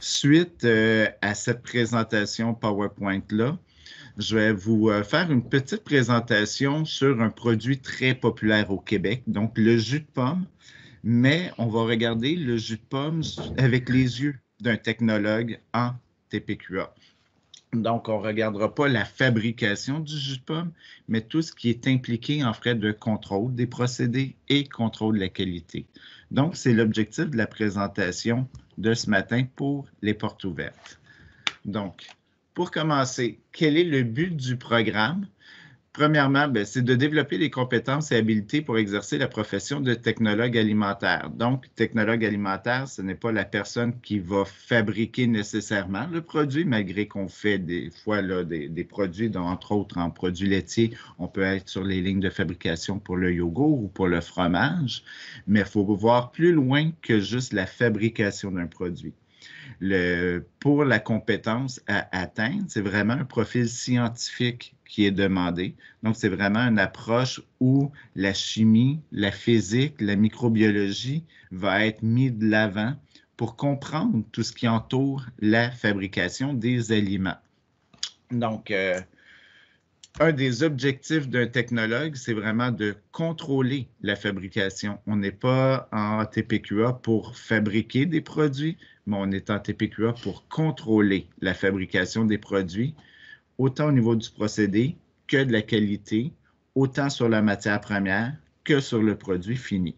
Suite à cette présentation PowerPoint-là, je vais vous faire une petite présentation sur un produit très populaire au Québec, donc le jus de pomme, mais on va regarder le jus de pomme avec les yeux d'un technologue en TPQA. Donc, on ne regardera pas la fabrication du jus de pomme, mais tout ce qui est impliqué en frais de contrôle des procédés et contrôle de la qualité. Donc, c'est l'objectif de la présentation de ce matin pour les portes ouvertes. Donc, pour commencer, quel est le but du programme? Premièrement, c'est de développer les compétences et habiletés pour exercer la profession de technologue alimentaire. Donc, technologue alimentaire, ce n'est pas la personne qui va fabriquer nécessairement le produit, malgré qu'on fait des fois là, des produits, dont, entre autres en produits laitiers, on peut être sur les lignes de fabrication pour le yogourt ou pour le fromage, mais il faut voir plus loin que juste la fabrication d'un produit. Pour la compétence à atteindre, c'est vraiment un profil scientifique qui est demandé. Donc, c'est vraiment une approche où la chimie, la physique, la microbiologie va être mise de l'avant pour comprendre tout ce qui entoure la fabrication des aliments. Donc, un des objectifs d'un technologue, c'est vraiment de contrôler la fabrication. On n'est pas en TPQA pour fabriquer des produits, mais on est en TPQA pour contrôler la fabrication des produits, autant au niveau du procédé que de la qualité, autant sur la matière première que sur le produit fini.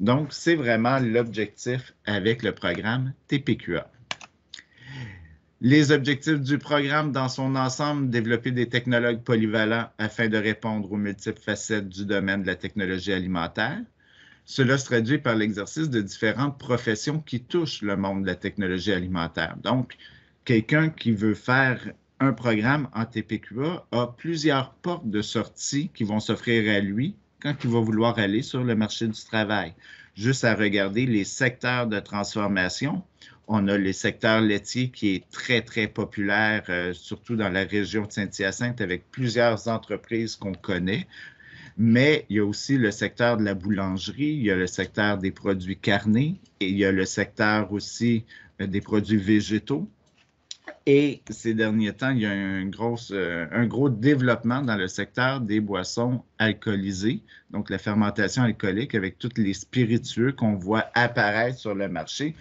Donc, c'est vraiment l'objectif avec le programme TPQA. Les objectifs du programme dans son ensemble, développer des technologues polyvalents afin de répondre aux multiples facettes du domaine de la technologie alimentaire. Cela se traduit par l'exercice de différentes professions qui touchent le monde de la technologie alimentaire. Donc, quelqu'un qui veut faire un programme en TPQA a plusieurs portes de sortie qui vont s'offrir à lui quand il va vouloir aller sur le marché du travail. Juste à regarder les secteurs de transformation. On a le secteur laitier qui est très, très populaire, surtout dans la région de Saint-Hyacinthe, avec plusieurs entreprises qu'on connaît. Mais il y a aussi le secteur de la boulangerie, il y a le secteur des produits carnés et il y a le secteur aussi des produits végétaux. Et ces derniers temps, il y a un gros développement dans le secteur des boissons alcoolisées, donc la fermentation alcoolique avec tous les spiritueux qu'on voit apparaître sur le marché.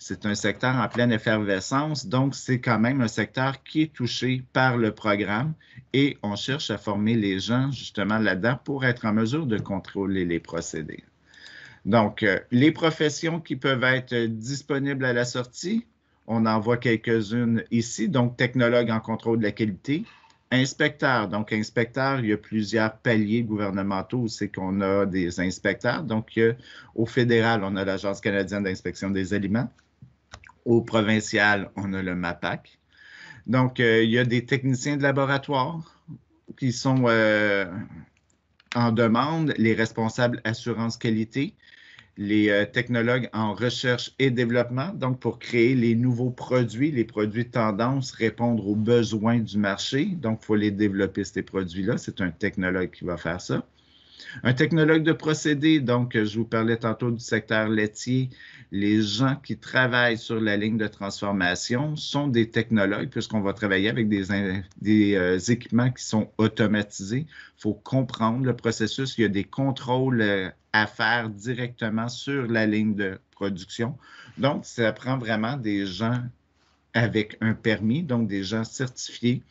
C'est un secteur en pleine effervescence, donc c'est quand même un secteur qui est touché par le programme et on cherche à former les gens justement là-dedans pour être en mesure de contrôler les procédés. Donc, les professions qui peuvent être disponibles à la sortie, on en voit quelques-unes ici, donc technologue en contrôle de la qualité, inspecteur. Donc, inspecteur, il y a plusieurs paliers gouvernementaux, c'est qu'on a des inspecteurs. Donc, au fédéral, on a l'Agence canadienne d'inspection des aliments. Au provincial, on a le MAPAQ. Donc, il y a des techniciens de laboratoire qui sont en demande, les responsables assurance qualité, les technologues en recherche et développement, donc pour créer les nouveaux produits, les produits tendance, répondre aux besoins du marché. Donc, il faut les développer, ces produits-là. C'est un technologue qui va faire ça. Un technologue de procédé, donc je vous parlais tantôt du secteur laitier, les gens qui travaillent sur la ligne de transformation sont des technologues puisqu'on va travailler avec des équipements qui sont automatisés. Il faut comprendre le processus, il y a des contrôles à faire directement sur la ligne de production. Donc, ça prend vraiment des gens avec un permis, donc des gens certifiés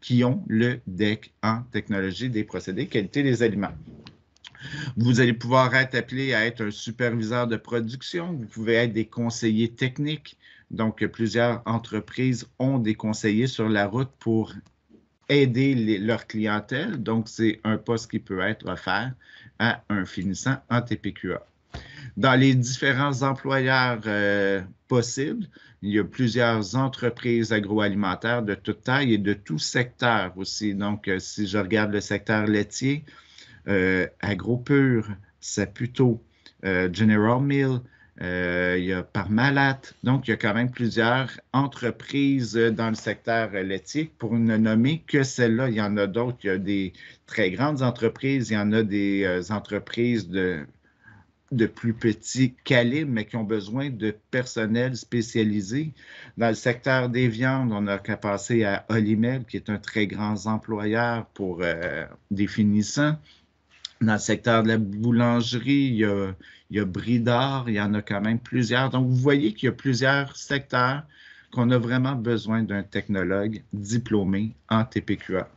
qui ont le DEC en technologie des procédés, qualité des aliments. Vous allez pouvoir être appelé à être un superviseur de production, vous pouvez être des conseillers techniques. Donc, plusieurs entreprises ont des conseillers sur la route pour aider leur clientèle. Donc, c'est un poste qui peut être offert à un finissant en TPQA. Dans les différents employeurs possibles, il y a plusieurs entreprises agroalimentaires de toute taille et de tout secteur aussi. Donc, si je regarde le secteur laitier, Agropur, Saputo, General Mills, il y a Parmalat. Donc, il y a quand même plusieurs entreprises dans le secteur laitier. Pour ne nommer que celle-là, il y en a d'autres. Il y a des très grandes entreprises, il y en a des entreprises de de plus petit calibre, mais qui ont besoin de personnel spécialisé. Dans le secteur des viandes, on n'a qu'à passer à Olimel, qui est un très grand employeur pour des finissants. Dans le secteur de la boulangerie, il y a Brideor, il y en a quand même plusieurs. Donc, vous voyez qu'il y a plusieurs secteurs qu'on a vraiment besoin d'un technologue diplômé en TPQA.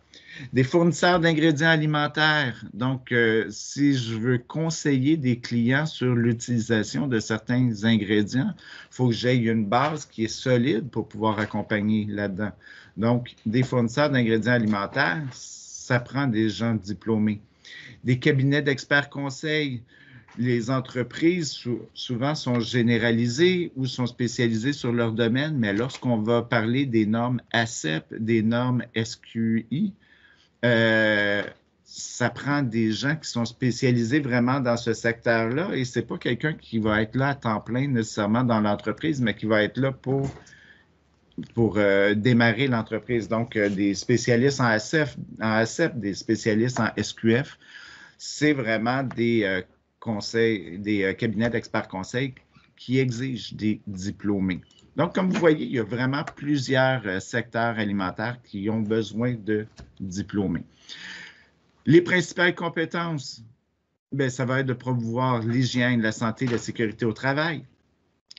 Des fournisseurs d'ingrédients alimentaires. Donc, si je veux conseiller des clients sur l'utilisation de certains ingrédients, il faut que j'aie une base qui est solide pour pouvoir accompagner là-dedans. Donc, des fournisseurs d'ingrédients alimentaires, ça prend des gens diplômés. Des cabinets d'experts conseils. Les entreprises souvent sont généralisées ou sont spécialisées sur leur domaine, mais lorsqu'on va parler des normes ACEP, des normes SQI, ça prend des gens qui sont spécialisés vraiment dans ce secteur-là et ce n'est pas quelqu'un qui va être là à temps plein nécessairement dans l'entreprise, mais qui va être là pour démarrer l'entreprise. Donc, des spécialistes en ACEP, des spécialistes en SQF, c'est vraiment des cabinets d'experts conseils qui exigent des diplômés. Donc, comme vous voyez, il y a vraiment plusieurs secteurs alimentaires qui ont besoin de diplômés. Les principales compétences, bien, ça va être de promouvoir l'hygiène, la santé, la sécurité au travail,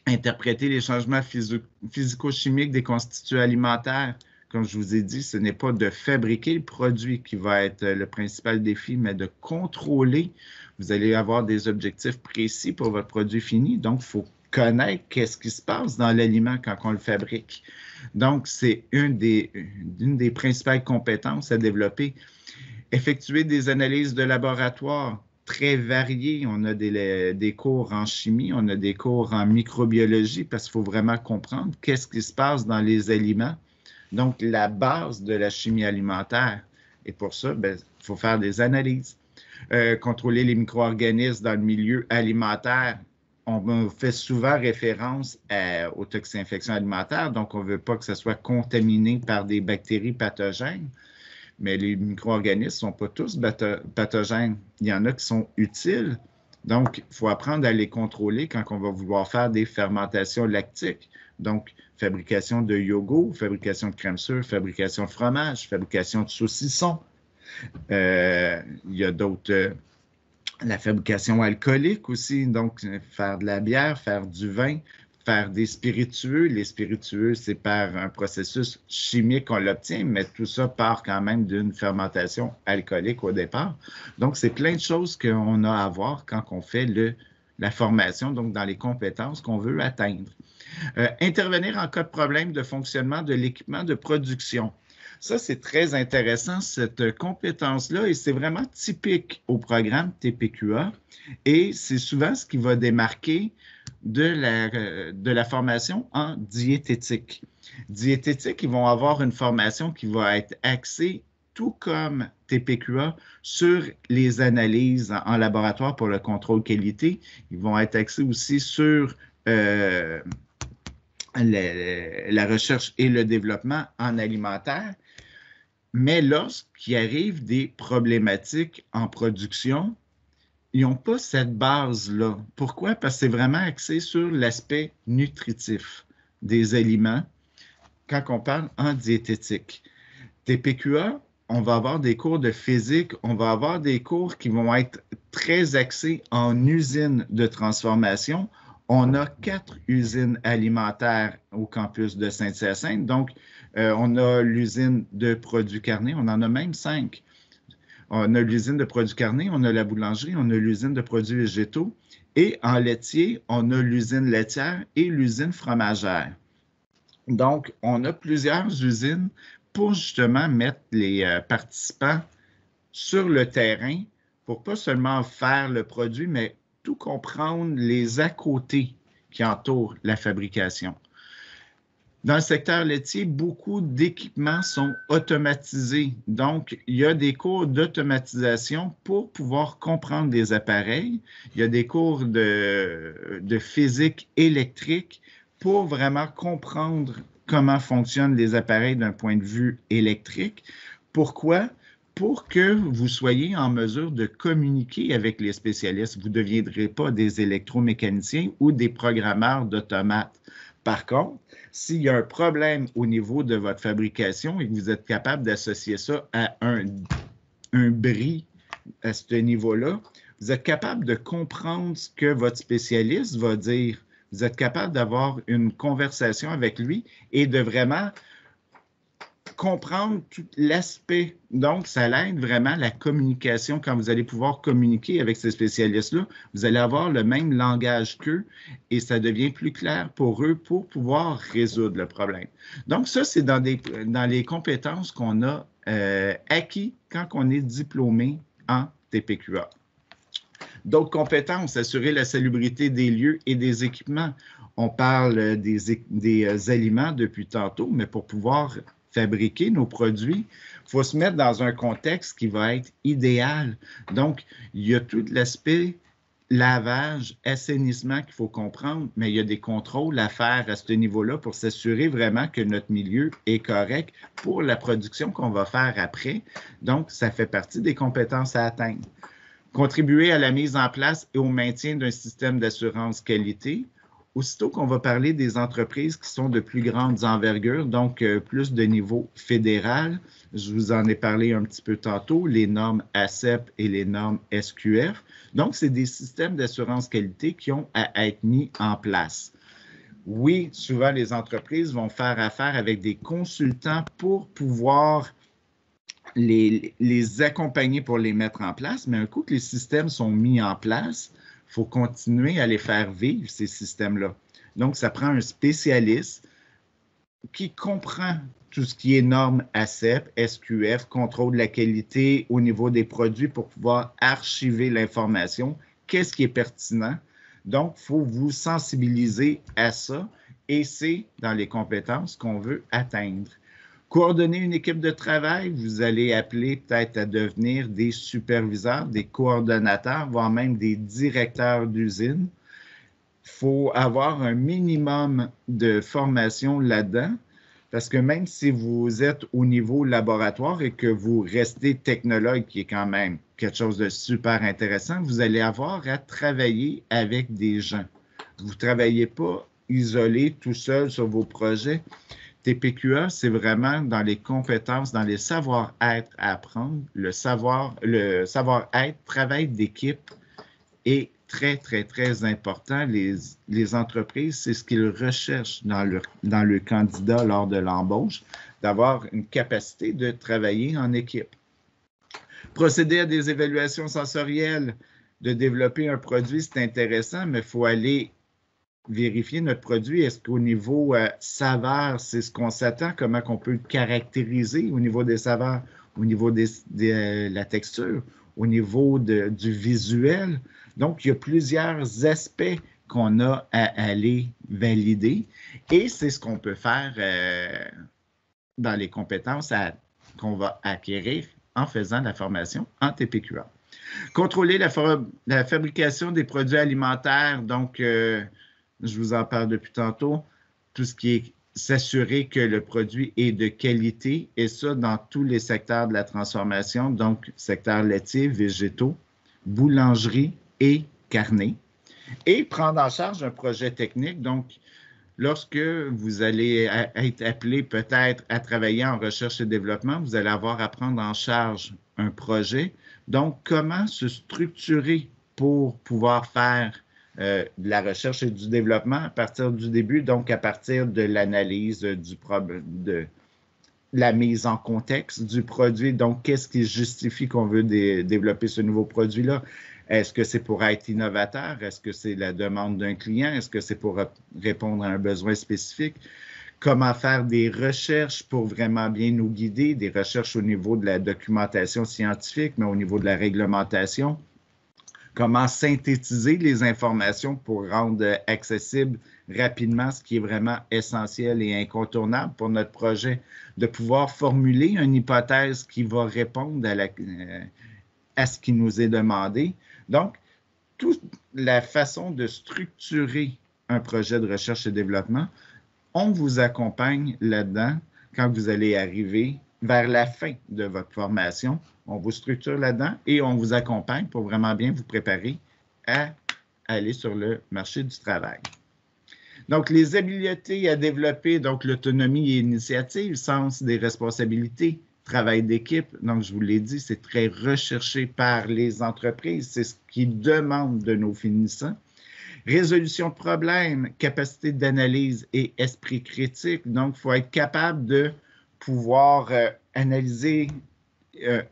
interpréter les changements physico-chimiques des constituants alimentaires. Comme je vous ai dit, ce n'est pas de fabriquer le produit qui va être le principal défi, mais de contrôler. Vous allez avoir des objectifs précis pour votre produit fini. Donc, il faut connaître qu'est-ce qui se passe dans l'aliment quand on le fabrique. Donc, c'est une des principales compétences à développer. Effectuer des analyses de laboratoire très variées. On a des cours en chimie, on a des cours en microbiologie parce qu'il faut vraiment comprendre qu'est-ce qui se passe dans les aliments. Donc, la base de la chimie alimentaire. Et pour ça, bien, il faut faire des analyses. Contrôler les micro-organismes dans le milieu alimentaire. On fait souvent référence aux toxinfections alimentaires, donc on ne veut pas que ça soit contaminé par des bactéries pathogènes. Mais les micro-organismes ne sont pas tous pathogènes. Il y en a qui sont utiles. Donc, il faut apprendre à les contrôler quand on va vouloir faire des fermentations lactiques. Donc, fabrication de yogourt, fabrication de crème sure, fabrication de fromage, fabrication de saucissons. Il y a d'autres, la fabrication alcoolique aussi, donc faire de la bière, faire du vin, faire des spiritueux. Les spiritueux, c'est par un processus chimique qu'on l'obtient, mais tout ça part quand même d'une fermentation alcoolique au départ. Donc, c'est plein de choses qu'on a à voir quand on fait la formation, donc dans les compétences qu'on veut atteindre. Intervenir en cas de problème de fonctionnement de l'équipement de production. Ça, c'est très intéressant, cette compétence-là, et c'est vraiment typique au programme TPQA. Et c'est souvent ce qui va démarquer de la formation en diététique. Diététique, ils vont avoir une formation qui va être axée, tout comme TPQA, sur les analyses en laboratoire pour le contrôle qualité. Ils vont être axés aussi sur la recherche et le développement en alimentaire. Mais lorsqu'il arrive des problématiques en production, ils n'ont pas cette base-là. Pourquoi? Parce que c'est vraiment axé sur l'aspect nutritif des aliments quand on parle en diététique. TPQA, on va avoir des cours de physique, on va avoir des cours qui vont être très axés en usine de transformation. On a 4 usines alimentaires au campus de Saint-Hyacinthe. Donc, on a l'usine de produits carnés, on en a même 5. On a l'usine de produits carnés, on a la boulangerie, on a l'usine de produits végétaux. Et en laitier, on a l'usine laitière et l'usine fromagère. Donc, on a plusieurs usines pour justement mettre les participants sur le terrain pour pas seulement faire le produit, mais tout comprendre les à-côtés qui entourent la fabrication. Dans le secteur laitier, beaucoup d'équipements sont automatisés. Donc, il y a des cours d'automatisation pour pouvoir comprendre des appareils. Il y a des cours de physique électrique pour vraiment comprendre comment fonctionnent les appareils d'un point de vue électrique. Pourquoi? pour que vous soyez en mesure de communiquer avec les spécialistes. Vous ne deviendrez pas des électromécaniciens ou des programmeurs d'automates. Par contre, s'il y a un problème au niveau de votre fabrication et que vous êtes capable d'associer ça à un bris à ce niveau-là, vous êtes capable de comprendre ce que votre spécialiste va dire. Vous êtes capable d'avoir une conversation avec lui et de vraiment comprendre tout l'aspect. Donc, ça aide vraiment la communication. Quand vous allez pouvoir communiquer avec ces spécialistes-là, vous allez avoir le même langage qu'eux et ça devient plus clair pour eux pour pouvoir résoudre le problème. Donc, ça, c'est dans les compétences qu'on a acquis quand on est diplômé en TPQA. D'autres compétences, assurer la salubrité des lieux et des équipements. On parle des aliments depuis tantôt, mais pour pouvoir fabriquer nos produits, il faut se mettre dans un contexte qui va être idéal. Donc, il y a tout l'aspect lavage, assainissement qu'il faut comprendre, mais il y a des contrôles à faire à ce niveau-là pour s'assurer vraiment que notre milieu est correct pour la production qu'on va faire après. Donc, ça fait partie des compétences à atteindre. Contribuer à la mise en place et au maintien d'un système d'assurance qualité. Aussitôt qu'on va parler des entreprises qui sont de plus grandes envergures, donc plus de niveau fédéral, je vous en ai parlé un petit peu tantôt, les normes ACEP et les normes SQF. Donc, c'est des systèmes d'assurance qualité qui ont à être mis en place. Oui, souvent, les entreprises vont faire affaire avec des consultants pour pouvoir les accompagner pour les mettre en place, mais un coup que les systèmes sont mis en place, il faut continuer à les faire vivre, ces systèmes-là. Donc, ça prend un spécialiste qui comprend tout ce qui est normes ACEP, SQF, contrôle de la qualité au niveau des produits pour pouvoir archiver l'information, qu'est-ce qui est pertinent. Donc, il faut vous sensibiliser à ça et c'est dans les compétences qu'on veut atteindre. Coordonner une équipe de travail, vous allez appeler peut-être à devenir des superviseurs, des coordonnateurs, voire même des directeurs d'usine. Il faut avoir un minimum de formation là-dedans, parce que même si vous êtes au niveau laboratoire et que vous restez technologue, qui est quand même quelque chose de super intéressant, vous allez avoir à travailler avec des gens. Vous ne travaillez pas isolé, tout seul sur vos projets. TPQA, c'est vraiment dans les compétences, dans les savoir-être à apprendre. Le savoir-être, travail d'équipe est très, très, très important. Les entreprises, c'est ce qu'ils recherchent dans le candidat lors de l'embauche, d'avoir une capacité de travailler en équipe. Procéder à des évaluations sensorielles, de développer un produit, c'est intéressant, mais il faut aller vérifier notre produit, est-ce qu'au niveau saveur, c'est ce qu'on s'attend, comment on peut le caractériser au niveau des saveurs, au niveau de la texture, au niveau du visuel. Donc, il y a plusieurs aspects qu'on a à aller valider et c'est ce qu'on peut faire dans les compétences qu'on va acquérir en faisant la formation en TPQA. Contrôler la fabrication des produits alimentaires, donc je vous en parle depuis tantôt, tout ce qui est s'assurer que le produit est de qualité, et ça dans tous les secteurs de la transformation, donc secteur laitier, végétaux, boulangerie et carnet. Et prendre en charge un projet technique, donc lorsque vous allez être appelé peut-être à travailler en recherche et développement, vous allez avoir à prendre en charge un projet, donc comment se structurer pour pouvoir faire de la recherche et du développement à partir du début, donc à partir de l'analyse de la mise en contexte du produit. Donc, qu'est-ce qui justifie qu'on veut développer ce nouveau produit-là? Est-ce que c'est pour être innovateur? Est-ce que c'est la demande d'un client? Est-ce que c'est pour répondre à un besoin spécifique? Comment faire des recherches pour vraiment bien nous guider, des recherches au niveau de la documentation scientifique, mais au niveau de la réglementation? Comment synthétiser les informations pour rendre accessible rapidement ce qui est vraiment essentiel et incontournable pour notre projet, de pouvoir formuler une hypothèse qui va répondre à ce qui nous est demandé. Donc, toute la façon de structurer un projet de recherche et développement, on vous accompagne là-dedans quand vous allez arriver vers la fin de votre formation On vous structure là-dedans et on vous accompagne pour vraiment bien vous préparer à aller sur le marché du travail. Donc, les habiletés à développer, donc l'autonomie et l'initiative, sens des responsabilités, travail d'équipe, donc je vous l'ai dit, c'est très recherché par les entreprises, c'est ce qu'ils demandent de nos finissants. Résolution de problèmes, capacité d'analyse et esprit critique, donc il faut être capable de pouvoir analyser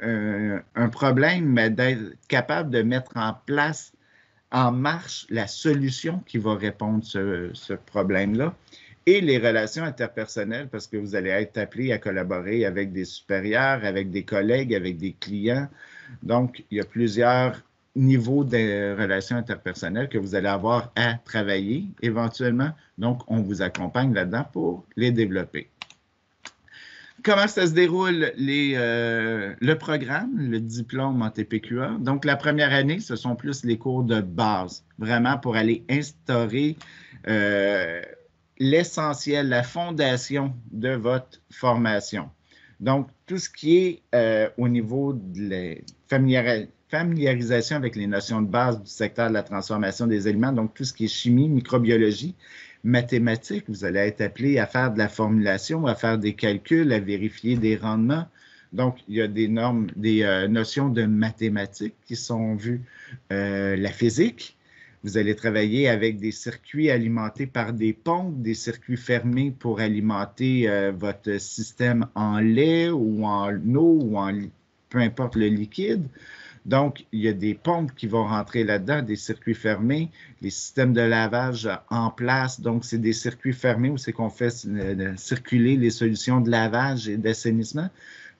un problème, mais d'être capable de mettre en place en marche la solution qui va répondre à ce problème-là, et les relations interpersonnelles, parce que vous allez être appelé à collaborer avec des supérieurs, avec des collègues, avec des clients. Donc, il y a plusieurs niveaux de relations interpersonnelles que vous allez avoir à travailler éventuellement. Donc, on vous accompagne là-dedans pour les développer. Comment ça se déroule le programme, le diplôme en TPQA? Donc, la première année, ce sont plus les cours de base, vraiment pour aller instaurer l'essentiel, la fondation de votre formation. Donc, tout ce qui est au niveau de la familiarisation avec les notions de base du secteur de la transformation des aliments, donc tout ce qui est chimie, microbiologie, mathématiques, vous allez être appelé à faire de la formulation, à faire des calculs, à vérifier des rendements. Donc, il y a des normes, des notions de mathématiques qui sont vues. La physique, vous allez travailler avec des circuits alimentés par des pompes, des circuits fermés pour alimenter votre système en lait ou en eau ou en peu importe le liquide. Donc, il y a des pompes qui vont rentrer là-dedans, des circuits fermés, les systèmes de lavage en place. Donc, c'est des circuits fermés où c'est qu'on fait circuler les solutions de lavage et d'assainissement.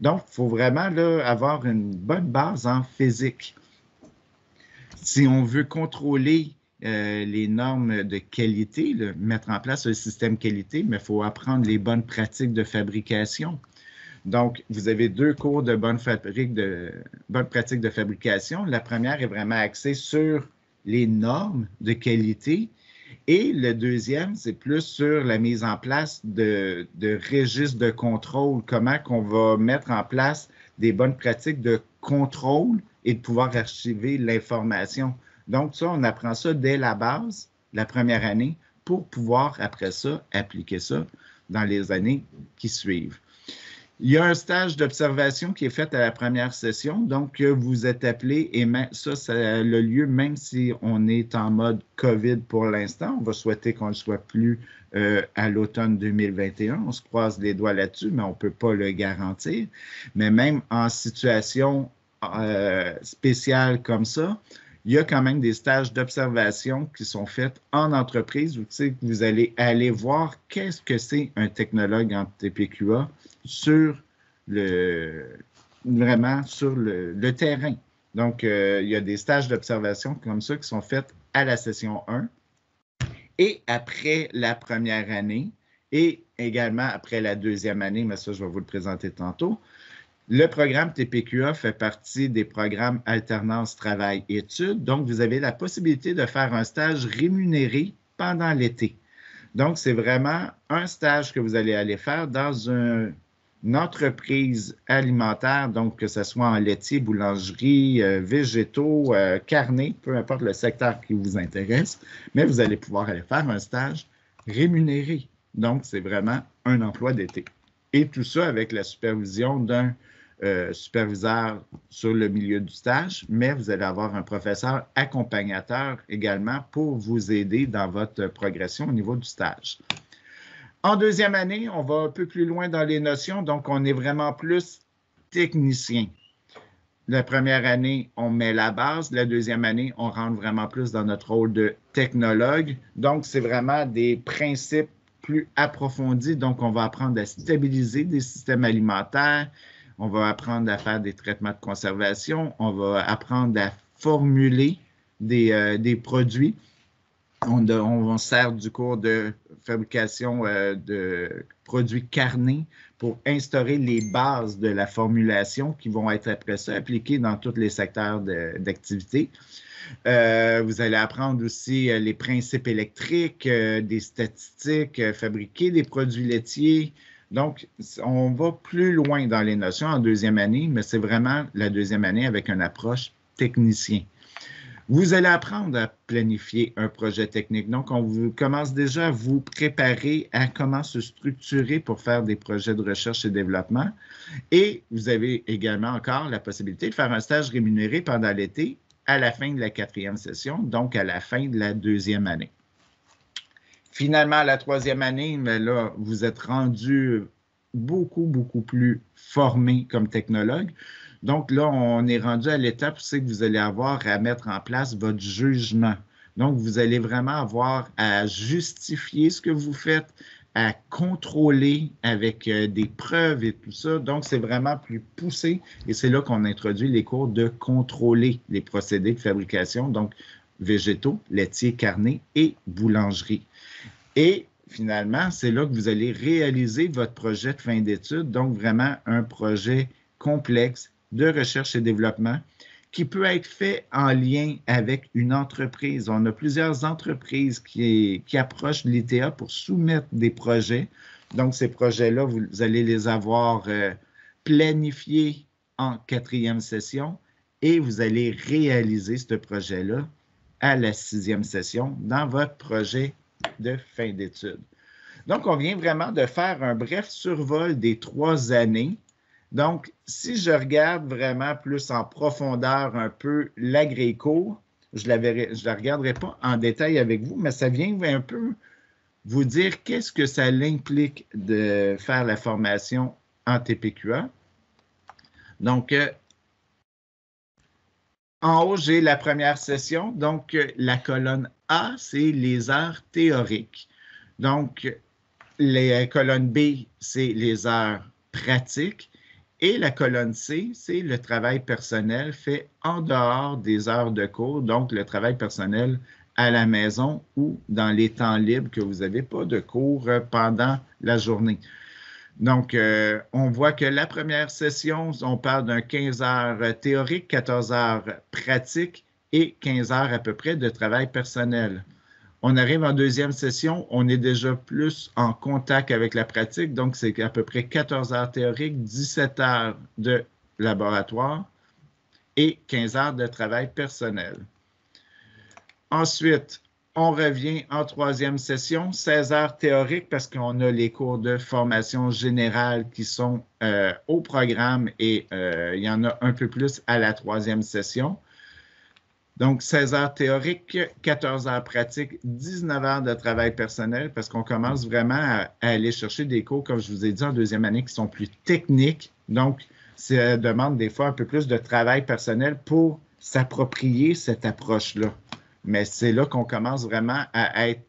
Donc, il faut vraiment là, avoir une bonne base en physique. Si on veut contrôler les normes de qualité, mettre en place un système qualité, mais il faut apprendre les bonnes pratiques de fabrication. Donc, vous avez deux cours de bonne pratique de fabrication. La première est vraiment axée sur les normes de qualité et le deuxième, c'est plus sur la mise en place de registres de contrôle, comment qu'on va mettre en place des bonnes pratiques de contrôle et de pouvoir archiver l'information. Donc, ça, on apprend ça dès la base, la première année, pour pouvoir, après ça, appliquer ça dans les années qui suivent. Il y a un stage d'observation qui est fait à la première session, donc vous êtes appelé, et ça, ça a lieu même si on est en mode COVID pour l'instant. On va souhaiter qu'on ne le soit plus à l'automne 2021. On se croise les doigts là-dessus, mais on ne peut pas le garantir. Mais même en situation spéciale comme ça, il y a quand même des stages d'observation qui sont faits en entreprise où vous allez aller voir qu'est-ce que c'est un technologue en TPQA sur le terrain. Donc, il y a des stages d'observation comme ça qui sont faits à la session 1 et après la première année et également après la deuxième année, mais ça, je vais vous le présenter tantôt. Le programme TPQA fait partie des programmes alternance, travail, études. Donc, vous avez la possibilité de faire un stage rémunéré pendant l'été. Donc, c'est vraiment un stage que vous allez aller faire dans une entreprise alimentaire, donc que ce soit en laitier, boulangerie, végétaux, carné, peu importe le secteur qui vous intéresse, mais vous allez pouvoir aller faire un stage rémunéré. Donc, c'est vraiment un emploi d'été. Et tout ça avec la supervision d'un superviseur sur le milieu du stage, mais vous allez avoir un professeur accompagnateur également pour vous aider dans votre progression au niveau du stage. En deuxième année, on va un peu plus loin dans les notions, donc on est vraiment plus technicien. La première année, on met la base. La deuxième année, on rentre vraiment plus dans notre rôle de technologue. Donc, c'est vraiment des principes plus approfondis. Donc, on va apprendre à stabiliser des systèmes alimentaires, on va apprendre à faire des traitements de conservation, on va apprendre à formuler des produits. On sert du cours de fabrication de produits carnés pour instaurer les bases de la formulation qui vont être après ça appliquées dans tous les secteurs d'activité. Vous allez apprendre aussi les principes électriques, des statistiques, fabriquer des produits laitiers. Donc, on va plus loin dans les notions en deuxième année, mais c'est vraiment la deuxième année avec une approche technicien. Vous allez apprendre à planifier un projet technique. Donc, on commence déjà à vous préparer à comment se structurer pour faire des projets de recherche et développement. Et vous avez également encore la possibilité de faire un stage rémunéré pendant l'été à la fin de la 4e session, donc à la fin de la 2e année. Finalement, à la 3e année, mais là, vous êtes rendu beaucoup plus formé comme technologue. Donc là, on est rendu à l'étape où c'est que vous allez avoir à mettre en place votre jugement. Donc, vous allez vraiment avoir à justifier ce que vous faites, à contrôler avec des preuves et tout ça. Donc, c'est vraiment plus poussé et c'est là qu'on introduit les cours de contrôler les procédés de fabrication, donc végétaux, laitiers, carnés et boulangerie. Et finalement, c'est là que vous allez réaliser votre projet de fin d'études, donc vraiment un projet complexe de recherche et développement qui peut être fait en lien avec une entreprise. On a plusieurs entreprises qui approchent l'ITA pour soumettre des projets. Donc, ces projets-là, vous allez les avoir planifiés en 4e session et vous allez réaliser ce projet-là à la 6e session dans votre projet de fin d'études. Donc, on vient vraiment de faire un bref survol des 3 années. Donc, si je regarde vraiment plus en profondeur un peu l'agréco, je ne la regarderai pas en détail avec vous, mais ça vient un peu vous dire qu'est-ce que ça implique de faire la formation en TPQA. Donc, en haut, j'ai la première session. Donc, la colonne A, c'est les heures théoriques. Donc, la colonne B, c'est les heures pratiques. Et la colonne C, c'est le travail personnel fait en dehors des heures de cours, donc le travail personnel à la maison ou dans les temps libres que vous n'avez pas de cours pendant la journée. Donc, on voit que la première session, on parle d'un 15 heures théorique, 14 heures pratique et 15 heures à peu près de travail personnel. On arrive en 2e session, on est déjà plus en contact avec la pratique, donc c'est à peu près 14 heures théoriques, 17 heures de laboratoire et 15 heures de travail personnel. Ensuite, on revient en 3e session, 16 heures théoriques parce qu'on a les cours de formation générale qui sont au programme et il y en a un peu plus à la 3e session. Donc, 16 heures théoriques, 14 heures pratiques, 19 heures de travail personnel parce qu'on commence vraiment à aller chercher des cours, comme je vous ai dit, en 2e année qui sont plus techniques. Donc, ça demande des fois un peu plus de travail personnel pour s'approprier cette approche-là. Mais c'est là qu'on commence vraiment à être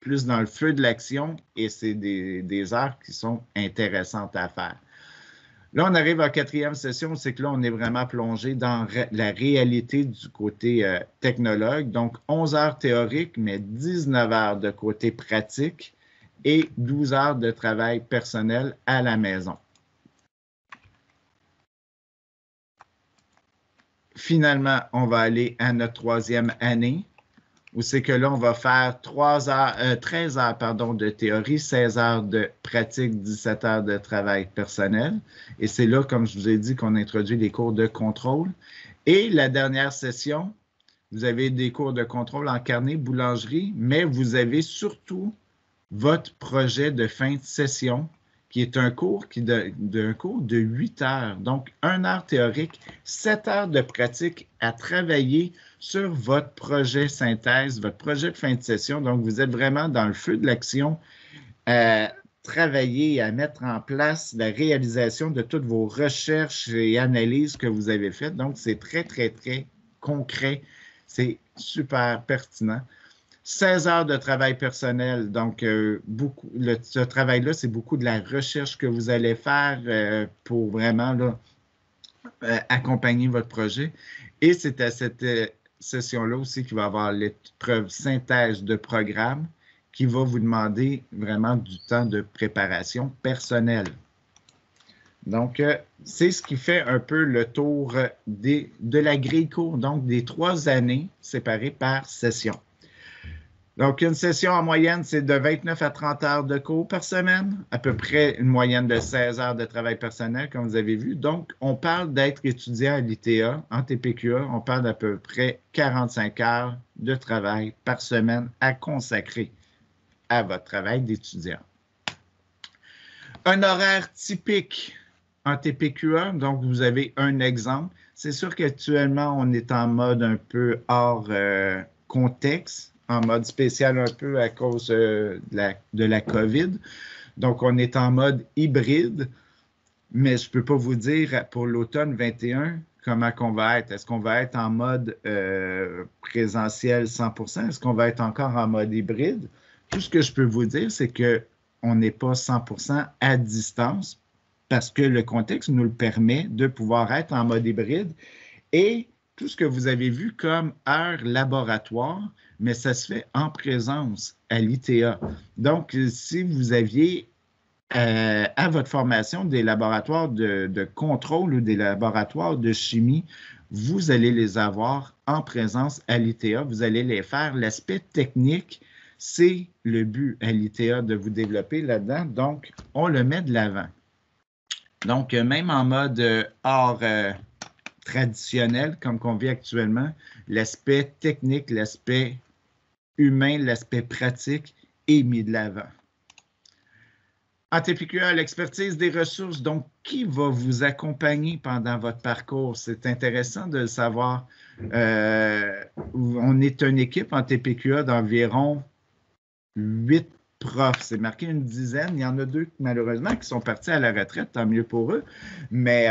plus dans le feu de l'action et c'est des heures qui sont intéressantes à faire. Là, on arrive à la 4e session, c'est que là, on est vraiment plongé dans la réalité du côté technologue. Donc, 11 heures théoriques, mais 19 heures de côté pratique et 12 heures de travail personnel à la maison. Finalement, on va aller à notre 3e année, où c'est que là, on va faire 13 heures de théorie, 16 heures de pratique, 17 heures de travail personnel. Et c'est là, comme je vous ai dit, qu'on introduit les cours de contrôle. Et la dernière session, vous avez des cours de contrôle en carnet, boulangerie, mais vous avez surtout votre projet de fin de session, qui est un cours, un cours de 8 heures. Donc, 1 heure théorique, 7 heures de pratique à travailler sur votre projet synthèse, votre projet de fin de session. Donc, vous êtes vraiment dans le feu de l'action à travailler, à mettre en place la réalisation de toutes vos recherches et analyses que vous avez faites. Donc, c'est très concret. C'est super pertinent. 16 heures de travail personnel, donc ce travail-là, c'est beaucoup de la recherche que vous allez faire pour vraiment là, accompagner votre projet. Et c'est à cette session-là aussi qu'il va y avoir l'épreuve synthèse de programme qui va vous demander vraiment du temps de préparation personnelle. Donc, c'est ce qui fait un peu le tour de la grille cours, donc des 3 années séparées par session. Donc, une session en moyenne, c'est de 29 à 30 heures de cours par semaine, à peu près une moyenne de 16 heures de travail personnel, comme vous avez vu. Donc, on parle d'être étudiant à l'ITA, en TPQA, on parle d'à peu près 45 heures de travail par semaine à consacrer à votre travail d'étudiant. Un horaire typique en TPQA, donc vous avez un exemple. C'est sûr qu'actuellement, on est en mode un peu hors contexte, en mode spécial un peu à cause de la COVID. Donc, on est en mode hybride, mais je ne peux pas vous dire pour l'automne 21 comment qu'on va être. Est-ce qu'on va être en mode présentiel 100 %? Est-ce qu'on va être encore en mode hybride? Tout ce que je peux vous dire, c'est qu'on n'est pas 100 % à distance parce que le contexte nous le permet de pouvoir être en mode hybride. Et tout ce que vous avez vu comme heure laboratoire, mais ça se fait en présence à l'ITA. Donc, si vous aviez à votre formation des laboratoires de contrôle ou des laboratoires de chimie, vous allez les avoir en présence à l'ITA. Vous allez les faire. L'aspect technique, c'est le but à l'ITA de vous développer là-dedans. Donc, on le met de l'avant. Donc, même en mode hors traditionnel, comme qu'on vit actuellement, l'aspect technique, l'aspect humain, l'aspect pratique est mis de l'avant. En TPQA, l'expertise des ressources, donc qui va vous accompagner pendant votre parcours? C'est intéressant de le savoir. On est une équipe en TPQA d'environ 8 profs. C'est marqué une dizaine. Il y en a 2, malheureusement, qui sont partis à la retraite, tant mieux pour eux. Mais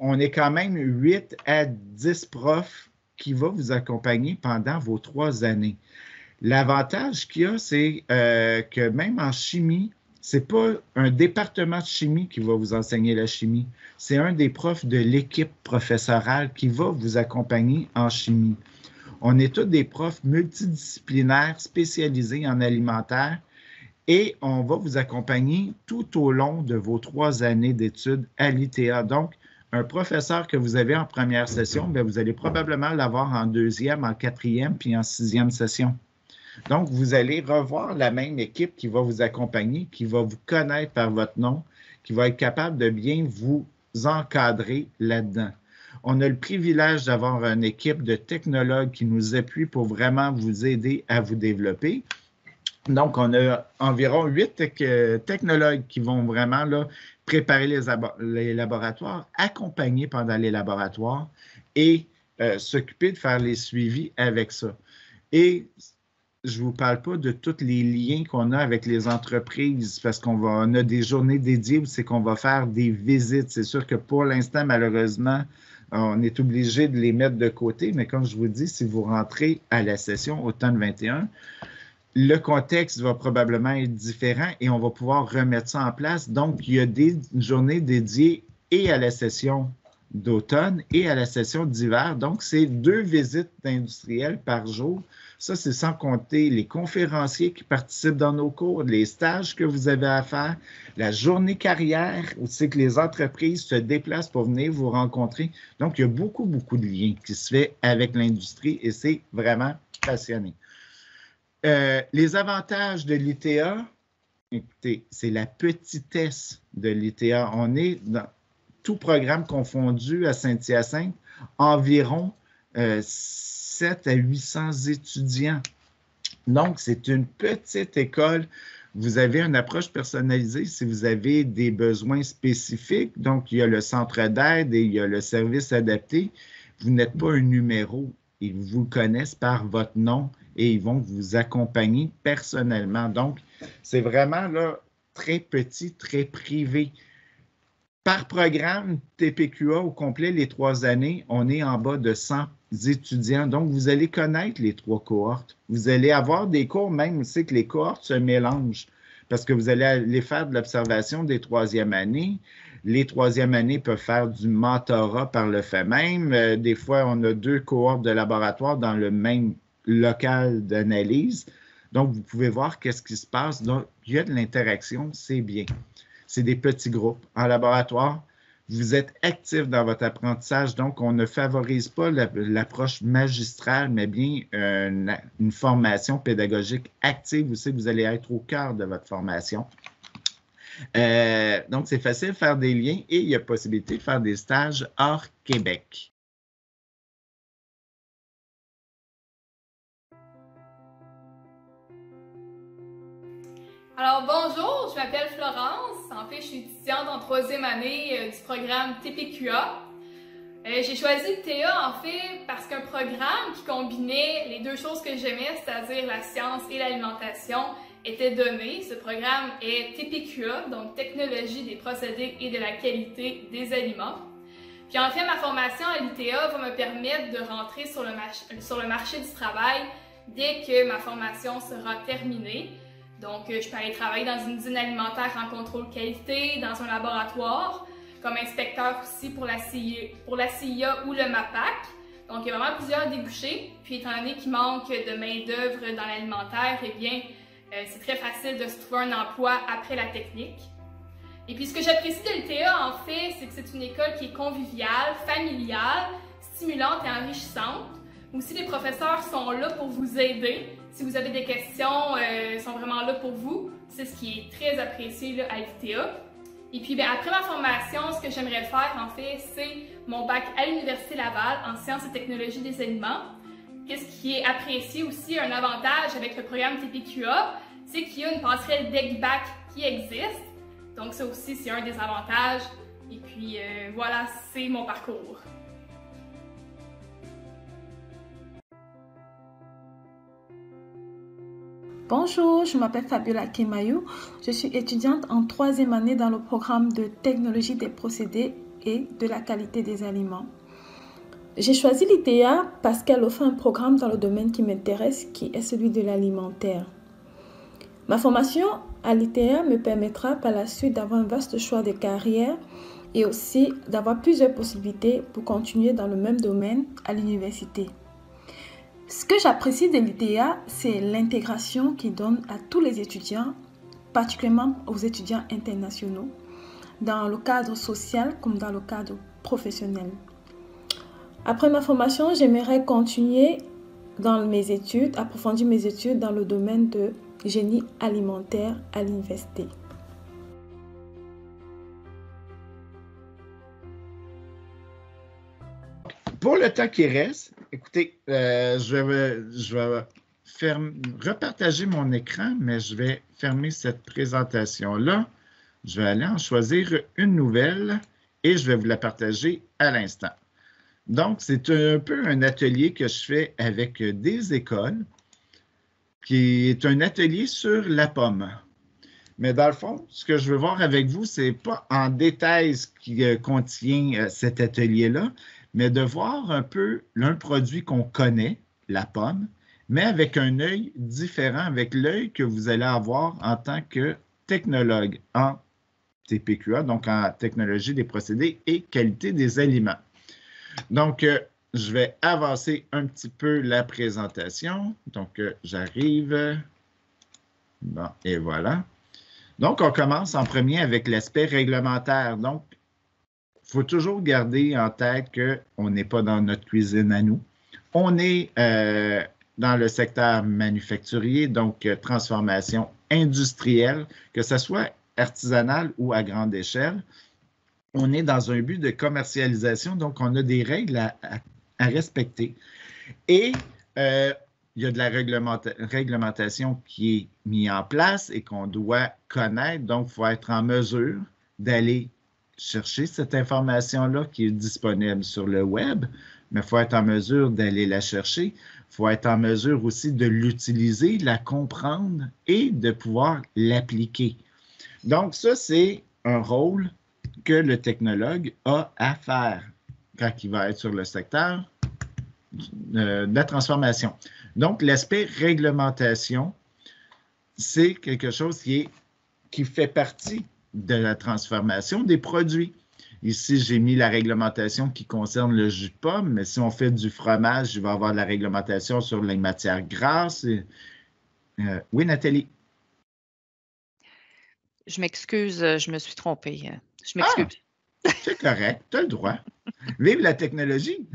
on est quand même 8 à 10 profs qui vont vous accompagner pendant vos 3 années. L'avantage qu'il y a, c'est que même en chimie, ce n'est pas un département de chimie qui va vous enseigner la chimie. C'est un des profs de l'équipe professorale qui va vous accompagner en chimie. On est tous des profs multidisciplinaires spécialisés en alimentaire et on va vous accompagner tout au long de vos 3 années d'études à l'ITA. Donc, un professeur que vous avez en première session, bien, vous allez probablement l'avoir en 2e, en 4e puis en 6e session. Donc, vous allez revoir la même équipe qui va vous accompagner, qui va vous connaître par votre nom, qui va être capable de bien vous encadrer là-dedans. On a le privilège d'avoir une équipe de technologues qui nous appuie pour vraiment vous aider à vous développer. Donc, on a environ 8 technologues qui vont vraiment là, préparer les laboratoires, accompagner pendant les laboratoires et s'occuper de faire les suivis avec ça. Et je ne vous parle pas de tous les liens qu'on a avec les entreprises parce qu'on a des journées dédiées où c'est qu'on va faire des visites. C'est sûr que pour l'instant, malheureusement, on est obligé de les mettre de côté. Mais comme je vous dis, si vous rentrez à la session automne 21, le contexte va probablement être différent et on va pouvoir remettre ça en place. Donc, il y a des journées dédiées et à la session d'automne et à la session d'hiver. Donc, c'est 2 visites industrielles par jour. Ça, c'est sans compter les conférenciers qui participent dans nos cours, les stages que vous avez à faire, la journée carrière, où c'est que les entreprises se déplacent pour venir vous rencontrer. Donc, il y a beaucoup, beaucoup de liens qui se fait avec l'industrie et c'est vraiment passionnant. Les avantages de l'ITA, écoutez, c'est la petitesse de l'ITA. On est dans tout programme confondu à Saint-Hyacinthe, environ 700 à 800 étudiants. Donc, c'est une petite école. Vous avez une approche personnalisée si vous avez des besoins spécifiques. Donc, il y a le centre d'aide et il y a le service adapté. Vous n'êtes pas un numéro. Ils vous connaissent par votre nom et ils vont vous accompagner personnellement. Donc, c'est vraiment là, très petit, très privé. Par programme TPQA au complet, les 3 années, on est en bas de 100 étudiants. Donc, vous allez connaître les 3 cohortes. Vous allez avoir des cours, même aussi que les cohortes se mélangent parce que vous allez aller faire de l'observation des 3e années. Les 3e années peuvent faire du mentorat par le fait même. Des fois, on a 2 cohortes de laboratoire dans le même local d'analyse. Donc, vous pouvez voir qu'est-ce qui se passe. Donc, il y a de l'interaction, c'est bien. C'est des petits groupes en laboratoire. Vous êtes actif dans votre apprentissage, donc on ne favorise pas l'approche magistrale, mais bien une formation pédagogique active. Vous savez que vous allez être au cœur de votre formation. Donc, c'est facile de faire des liens et il y a possibilité de faire des stages hors Québec. Alors, bonjour, je m'appelle Florence. En fait, je suis étudiante en troisième année du programme TPQA. J'ai choisi le TA, en fait, parce qu'un programme qui combinait les deux choses que j'aimais, c'est-à-dire la science et l'alimentation, était donné. Ce programme est TPQA, donc Technologie des procédés et de la qualité des aliments. Puis, en fait, ma formation à l'ITA va me permettre de rentrer sur le marché du travail dès que ma formation sera terminée. Donc, je peux aller travailler dans une usine alimentaire en contrôle qualité, dans un laboratoire, comme inspecteur aussi pour la CIA ou le MAPAQ. Donc, il y a vraiment plusieurs débouchés. Puis, étant donné qu'il manque de main-d'œuvre dans l'alimentaire, eh bien, c'est très facile de se trouver un emploi après la technique. Et puis, ce que j'apprécie de l'ITA, en fait, c'est que c'est une école qui est conviviale, familiale, stimulante et enrichissante. Aussi, les professeurs sont là pour vous aider. Si vous avez des questions, ils sont vraiment là pour vous. C'est ce qui est très apprécié là, à l'ITA. Et puis, bien, après ma formation, ce que j'aimerais faire, en fait, c'est mon bac à l'Université Laval en sciences et technologies des aliments. Qu'est-ce qui est apprécié aussi, un avantage avec le programme TPQA, c'est qu'il y a une passerelle DEC-BAC qui existe. Donc, ça aussi, c'est un des avantages. Et puis, voilà, c'est mon parcours. Bonjour, je m'appelle Fabiola Kemayou. Je suis étudiante en troisième année dans le programme de technologie des procédés et de la qualité des aliments. J'ai choisi l'ITA parce qu'elle offre un programme dans le domaine qui m'intéresse, qui est celui de l'alimentaire. Ma formation à l'ITA me permettra par la suite d'avoir un vaste choix de carrière et aussi d'avoir plusieurs possibilités pour continuer dans le même domaine à l'université. Ce que j'apprécie de l'ITA, c'est l'intégration qu'il donne à tous les étudiants, particulièrement aux étudiants internationaux, dans le cadre social comme dans le cadre professionnel. Après ma formation, j'aimerais continuer dans mes études, approfondir mes études dans le domaine de génie alimentaire à l'université. Pour le temps qui reste, écoutez, je vais repartager mon écran, mais je vais fermer cette présentation-là. Je vais aller en choisir une nouvelle et je vais vous la partager à l'instant. Donc, c'est un peu un atelier que je fais avec des écoles, qui est un atelier sur la pomme. Mais dans le fond, ce que je veux voir avec vous, ce n'est pas en détail ce qui contient cet atelier-là, mais de voir un peu un produit qu'on connaît, la pomme, mais avec un œil différent, avec l'œil que vous allez avoir en tant que technologue en TPQA, donc en technologie des procédés et qualité des aliments. Donc, je vais avancer un petit peu la présentation. Donc, j'arrive. Bon, et voilà. Donc, on commence en premier avec l'aspect réglementaire. Donc, il faut toujours garder en tête qu'on n'est pas dans notre cuisine à nous. On est dans le secteur manufacturier, donc transformation industrielle, que ce soit artisanale ou à grande échelle. On est dans un but de commercialisation, donc on a des règles à respecter. Et il y a de la réglementation qui est mise en place et qu'on doit connaître, donc il faut être en mesure d'aller chercher cette information-là qui est disponible sur le web, mais il faut être en mesure d'aller la chercher. Il faut être en mesure aussi de l'utiliser, de la comprendre et de pouvoir l'appliquer. Donc ça, c'est un rôle que le technologue a à faire quand il va être sur le secteur de la transformation. Donc, l'aspect réglementation, c'est quelque chose qui fait partie de la transformation des produits. Ici, j'ai mis la réglementation qui concerne le jus de pomme, mais si on fait du fromage, il va y avoir de la réglementation sur les matières grasses. Oui, Nathalie? Je m'excuse, je me suis trompée. Je m'excuse. C'est correct, tu as le droit. Vive la technologie!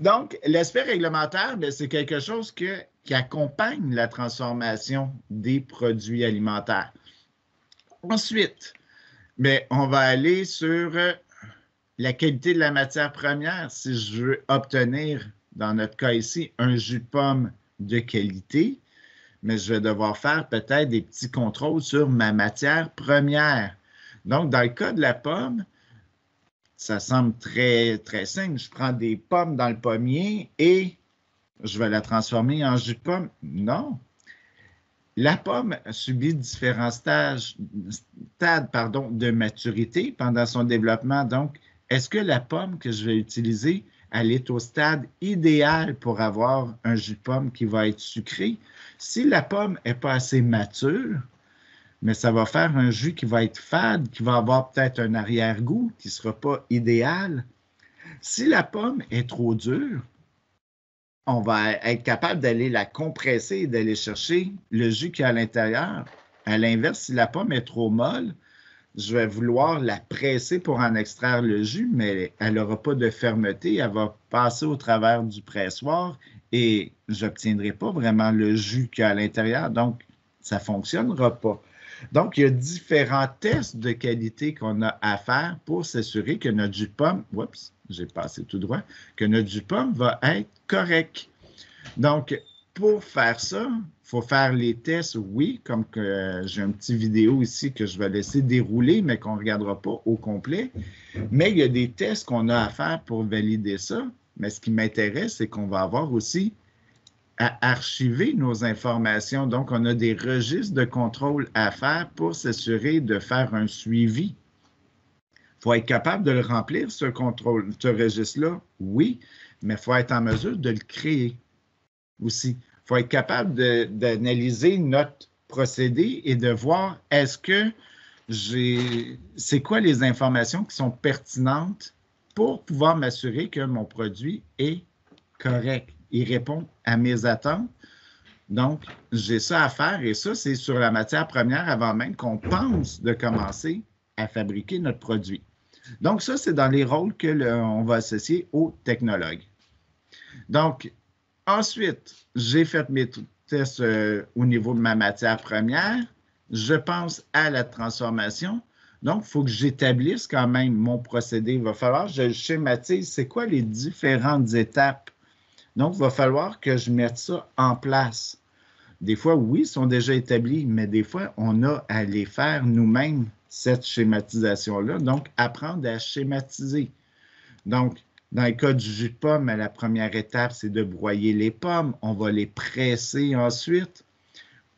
Donc, l'aspect réglementaire, c'est quelque chose qui accompagne la transformation des produits alimentaires. Ensuite, on va aller sur la qualité de la matière première. Si je veux obtenir, dans notre cas ici, un jus de pomme de qualité, mais je vais devoir faire peut-être des petits contrôles sur ma matière première. Donc, dans le cas de la pomme, ça semble très, très simple. Je prends des pommes dans le pommier et je vais la transformer en jus de pomme. Non. La pomme subit différents stades de maturité pendant son développement. Donc, est-ce que la pomme que je vais utiliser, elle est au stade idéal pour avoir un jus de pomme qui va être sucré? Si la pomme n'est pas assez mature, mais ça va faire un jus qui va être fade, qui va avoir peut-être un arrière-goût qui ne sera pas idéal. Si la pomme est trop dure, on va être capable d'aller la compresser et d'aller chercher le jus qu'il y a à l'intérieur. À l'inverse, si la pomme est trop molle, je vais vouloir la presser pour en extraire le jus, mais elle n'aura pas de fermeté, elle va passer au travers du pressoir et je n'obtiendrai pas vraiment le jus qu'il y a à l'intérieur, donc ça ne fonctionnera pas. Donc, il y a différents tests de qualité qu'on a à faire pour s'assurer que notre jus de pomme, oups, j'ai passé tout droit, que notre jus de pomme va être correct. Donc, pour faire ça, il faut faire les tests, oui, comme que j'ai une petite vidéo ici que je vais laisser dérouler, mais qu'on ne regardera pas au complet. Mais il y a des tests qu'on a à faire pour valider ça. Mais ce qui m'intéresse, c'est qu'on va avoir aussi à archiver nos informations. Donc, on a des registres de contrôle à faire pour s'assurer de faire un suivi. Il faut être capable de le remplir, ce contrôle, ce registre-là, oui, mais il faut être en mesure de le créer aussi. Il faut être capable d'analyser notre procédé et de voir est-ce que c'est quoi les informations qui sont pertinentes pour pouvoir m'assurer que mon produit est correct. Il répond à mes attentes. Donc, j'ai ça à faire et ça, c'est sur la matière première avant même qu'on pense de commencer à fabriquer notre produit. Donc, ça, c'est dans les rôles qu'on va associer aux technologues. Donc, ensuite, j'ai fait mes tests au niveau de ma matière première. Je pense à la transformation. Donc, il faut que j'établisse quand même mon procédé. Il va falloir que je schématise c'est quoi les différentes étapes. Donc, il va falloir que je mette ça en place. Des fois, oui, ils sont déjà établis, mais des fois, on a à les faire nous-mêmes, cette schématisation-là. Donc, apprendre à schématiser. Donc, dans le cas du jus de pomme, la première étape, c'est de broyer les pommes. On va les presser ensuite.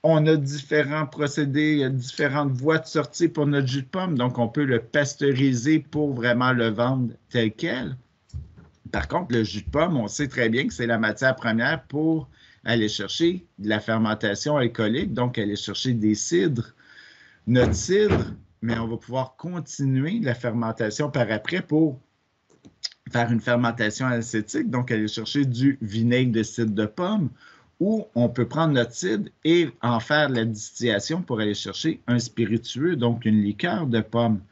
On a différents procédés, différentes voies de sortie pour notre jus de pomme. Donc, on peut le pasteuriser pour vraiment le vendre tel quel. Par contre, le jus de pomme, on sait très bien que c'est la matière première pour aller chercher de la fermentation alcoolique, donc aller chercher des cidres. Notre cidre, mais on va pouvoir continuer la fermentation par après pour faire une fermentation acétique, donc aller chercher du vinaigre de cidre de pomme, ou on peut prendre notre cidre et en faire de la distillation pour aller chercher un spiritueux, donc une liqueur de pomme.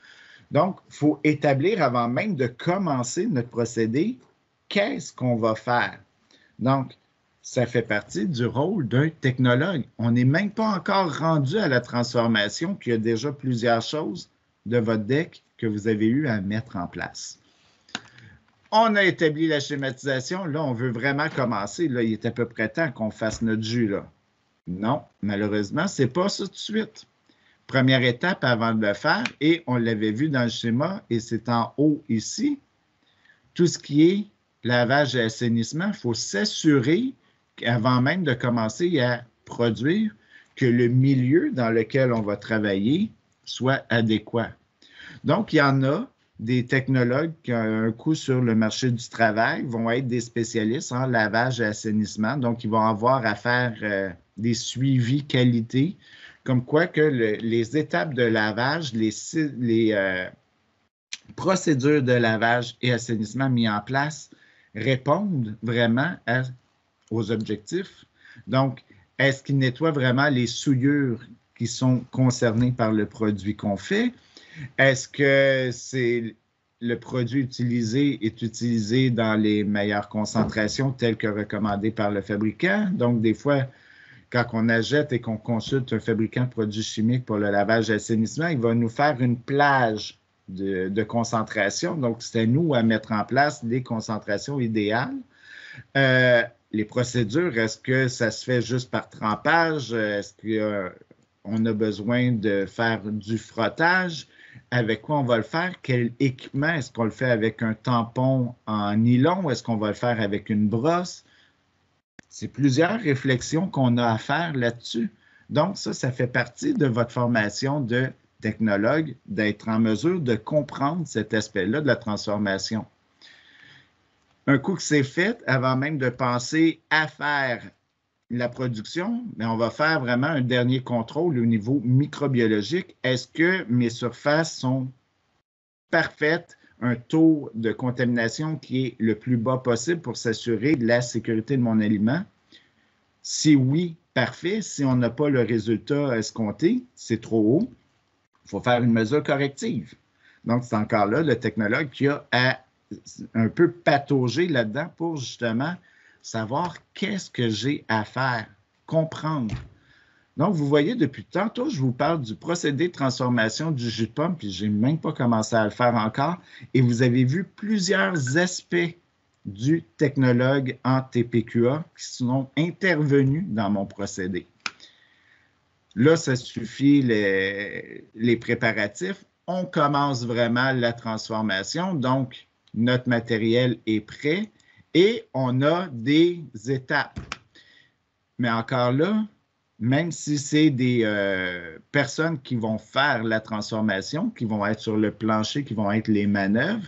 Donc, il faut établir avant même de commencer notre procédé, qu'est-ce qu'on va faire? Donc, ça fait partie du rôle d'un technologue. On n'est même pas encore rendu à la transformation, puis il y a déjà plusieurs choses de votre deck que vous avez eu à mettre en place. On a établi la schématisation. Là, on veut vraiment commencer. Là, il est à peu près temps qu'on fasse notre jus, là. Non, malheureusement, ce n'est pas ça tout de suite. Première étape avant de le faire, et on l'avait vu dans le schéma, et c'est en haut ici, tout ce qui est lavage et assainissement, il faut s'assurer avant même de commencer à produire que le milieu dans lequel on va travailler soit adéquat. Donc, il y en a des technologues qui ont un coup sur le marché du travail, vont être des spécialistes en lavage et assainissement, donc ils vont avoir à faire des suivis qualité, comme quoi que les étapes de lavage, les procédures de lavage et assainissement mises en place répondent vraiment aux objectifs. Donc, est-ce qu'ils nettoient vraiment les souillures qui sont concernées par le produit qu'on fait? Est-ce que c'est le produit utilisé est utilisé dans les meilleures concentrations telles que recommandées par le fabricant? Donc, des fois, quand on achète et qu'on consulte un fabricant de produits chimiques pour le lavage et l'assainissement, il va nous faire une plage de concentration. Donc, c'est à nous à mettre en place les concentrations idéales. Les procédures, est-ce que ça se fait juste par trempage? Est-ce qu'on a besoin de faire du frottage? Avec quoi on va le faire? Quel équipement? Est-ce qu'on le fait avec un tampon en nylon? Est-ce qu'on va le faire avec une brosse? C'est plusieurs réflexions qu'on a à faire là-dessus. Donc, ça fait partie de votre formation de technologue, d'être en mesure de comprendre cet aspect-là de la transformation. Un coup que c'est fait, avant même de penser à faire la production, mais on va faire vraiment un dernier contrôle au niveau microbiologique. Est-ce que mes surfaces sont parfaites, un taux de contamination qui est le plus bas possible pour s'assurer de la sécurité de mon aliment? Si oui, parfait. Si on n'a pas le résultat escompté, c'est trop haut, il faut faire une mesure corrective. Donc, c'est encore là le technologue qui a à un peu patauger là-dedans pour justement savoir qu'est-ce que j'ai à faire, comprendre. Donc, vous voyez, depuis tantôt, je vous parle du procédé de transformation du jus de pomme, puis je n'ai même pas commencé à le faire encore, et vous avez vu plusieurs aspects du technologue en TPQA qui sont intervenus dans mon procédé. Là, ça suffit les préparatifs. On commence vraiment la transformation, donc notre matériel est prêt. Et on a des étapes. Mais encore là, même si c'est des personnes qui vont faire la transformation, qui vont être sur le plancher, qui vont être les manœuvres,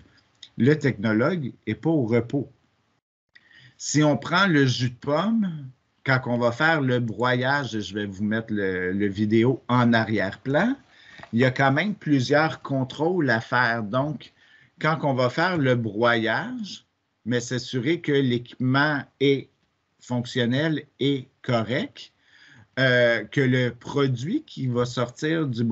le technologue n'est pas au repos. Si on prend le jus de pomme, quand on va faire le broyage, je vais vous mettre le vidéo en arrière-plan, il y a quand même plusieurs contrôles à faire. Donc, quand on va faire le broyage, mais s'assurer que l'équipement est fonctionnel et correct, que le produit qui va sortir du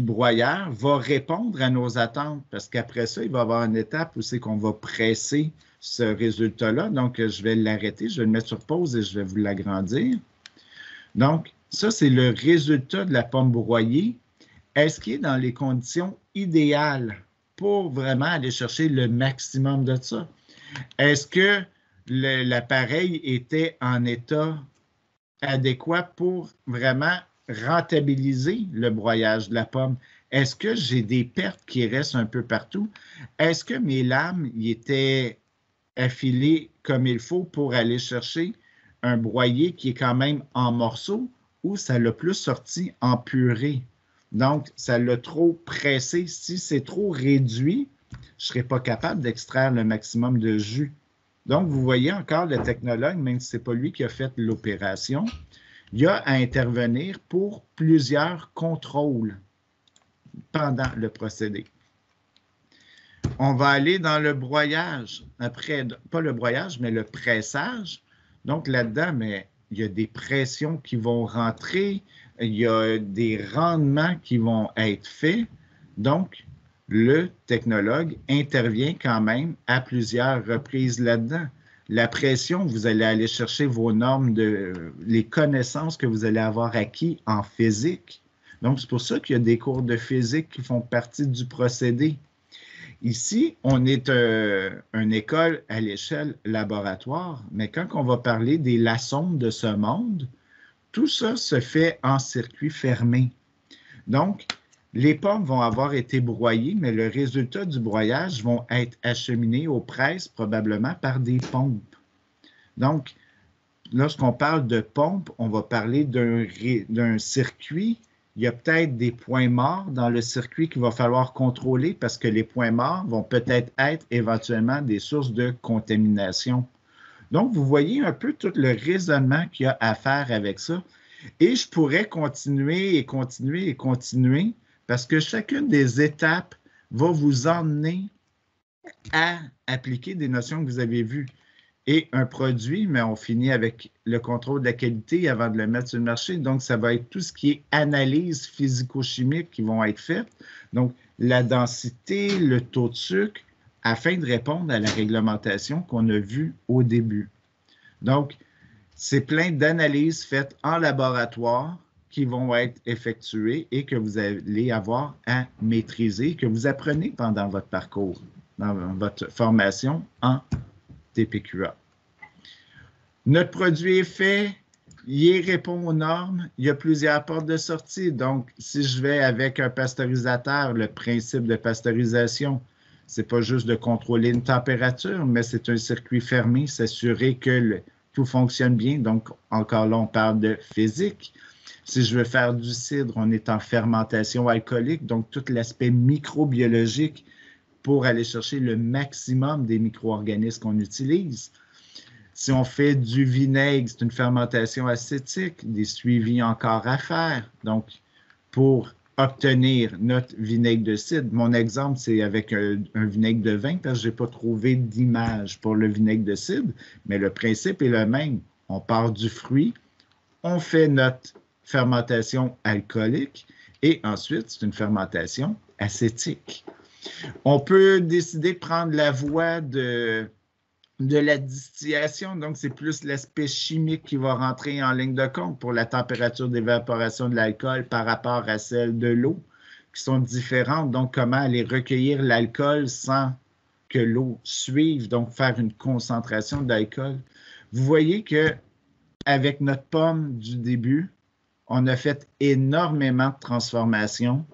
broyeur va répondre à nos attentes, parce qu'après ça, il va y avoir une étape où c'est qu'on va presser ce résultat-là. Donc, je vais l'arrêter, je vais le mettre sur pause et je vais vous l'agrandir. Donc, ça, c'est le résultat de la pomme broyée. Est-ce qu'il est dans les conditions idéales pour vraiment aller chercher le maximum de ça? Est-ce que l'appareil était en état adéquat pour vraiment rentabiliser le broyage de la pomme? Est-ce que j'ai des pertes qui restent un peu partout? Est-ce que mes lames étaient affilées comme il faut pour aller chercher un broyé qui est quand même en morceaux ou ça l'a plus sorti en purée? Donc, ça l'a trop pressé. Si c'est trop réduit, je ne serai pas capable d'extraire le maximum de jus. Donc, vous voyez encore le technologue, même si ce n'est pas lui qui a fait l'opération, il a à intervenir pour plusieurs contrôles pendant le procédé. On va aller dans le broyage. Après, pas le broyage, mais le pressage. Donc, là-dedans, mais il y a des pressions qui vont rentrer, il y a des rendements qui vont être faits. Donc, le technologue intervient quand même à plusieurs reprises là-dedans. La pression, vous allez aller chercher vos normes, les connaissances que vous allez avoir acquises en physique. Donc, c'est pour ça qu'il y a des cours de physique qui font partie du procédé. Ici, on est une école à l'échelle laboratoire, mais quand on va parler des laçons de ce monde, tout ça se fait en circuit fermé. Donc, les pommes vont avoir été broyées, mais le résultat du broyage vont être acheminés aux presses, probablement par des pompes. Donc, lorsqu'on parle de pompes, on va parler d'un circuit. Il y a peut-être des points morts dans le circuit qu'il va falloir contrôler parce que les points morts vont peut-être être éventuellement des sources de contamination. Donc, vous voyez un peu tout le raisonnement qu'il y a à faire avec ça. Et je pourrais continuer et continuer et continuer parce que chacune des étapes va vous emmener à appliquer des notions que vous avez vues. et un produit, mais on finit avec le contrôle de la qualité avant de le mettre sur le marché. Donc, ça va être tout ce qui est analyse physico-chimique qui vont être faites. Donc, la densité, le taux de sucre, afin de répondre à la réglementation qu'on a vue au début. Donc, c'est plein d'analyses faites en laboratoire qui vont être effectuées et que vous allez avoir à maîtriser, que vous apprenez pendant votre parcours, dans votre formation en TPQA. Notre produit est fait, il répond aux normes, il y a plusieurs portes de sortie. Donc, si je vais avec un pasteurisateur, le principe de pasteurisation, c'est pas juste de contrôler une température, mais c'est un circuit fermé, s'assurer que tout fonctionne bien. Donc, encore là, on parle de physique. Si je veux faire du cidre, on est en fermentation alcoolique, donc tout l'aspect microbiologique pour aller chercher le maximum des micro-organismes qu'on utilise. Si on fait du vinaigre, c'est une fermentation acétique, des suivis encore à faire. Donc, pour obtenir notre vinaigre de cidre, mon exemple, c'est avec un vinaigre de vin, parce que je n'ai pas trouvé d'image pour le vinaigre de cidre, mais le principe est le même. On part du fruit, on fait notre fermentation alcoolique et ensuite, c'est une fermentation acétique. On peut décider de prendre la voie de la distillation, donc c'est plus l'aspect chimique qui va rentrer en ligne de compte pour la température d'évaporation de l'alcool par rapport à celle de l'eau, qui sont différentes, donc comment aller recueillir l'alcool sans que l'eau suive, donc faire une concentration d'alcool. Vous voyez qu'avec notre pomme du début, on a fait énormément de transformations.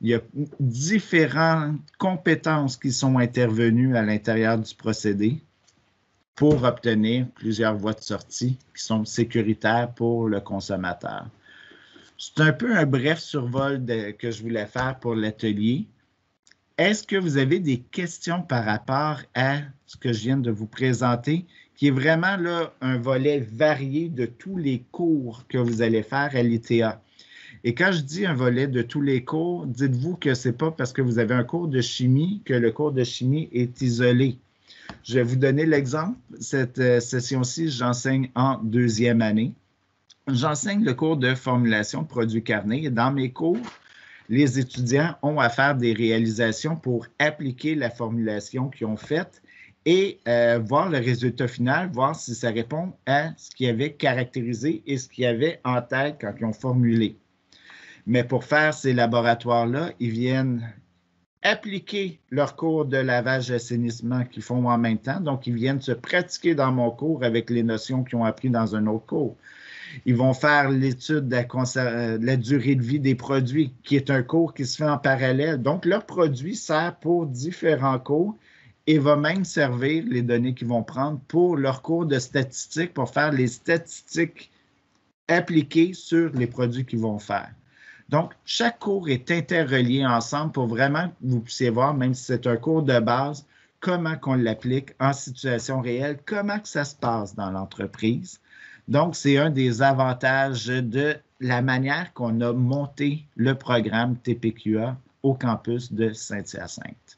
Il y a différentes compétences qui sont intervenues à l'intérieur du procédé pour obtenir plusieurs voies de sortie qui sont sécuritaires pour le consommateur. C'est un peu un bref survol que je voulais faire pour l'atelier. Est-ce que vous avez des questions par rapport à ce que je viens de vous présenter, qui est vraiment là, un volet varié de tous les cours que vous allez faire à l'ITA? Et quand je dis un volet de tous les cours, dites-vous que ce n'est pas parce que vous avez un cours de chimie que le cours de chimie est isolé. Je vais vous donner l'exemple. Cette session-ci, j'enseigne en deuxième année. J'enseigne le cours de formulation de produits carnés. Et dans mes cours, les étudiants ont à faire des réalisations pour appliquer la formulation qu'ils ont faite et voir le résultat final, voir si ça répond à ce qu'ils avaient caractérisé et ce qu'ils avaient en tête quand ils ont formulé. Mais pour faire ces laboratoires-là, ils viennent appliquer leur cours de lavage assainissement qu'ils font en même temps. Donc, ils viennent se pratiquer dans mon cours avec les notions qu'ils ont apprises dans un autre cours. Ils vont faire l'étude de la durée de vie des produits, qui est un cours qui se fait en parallèle. Donc, leur produit sert pour différents cours et va même servir les données qu'ils vont prendre pour leur cours de statistiques, pour faire les statistiques appliquées sur les produits qu'ils vont faire. Donc, chaque cours est interrelié ensemble pour vraiment que vous puissiez voir, même si c'est un cours de base, comment qu'on l'applique en situation réelle, comment que ça se passe dans l'entreprise. Donc, c'est un des avantages de la manière qu'on a monté le programme TPQA au campus de Saint-Hyacinthe.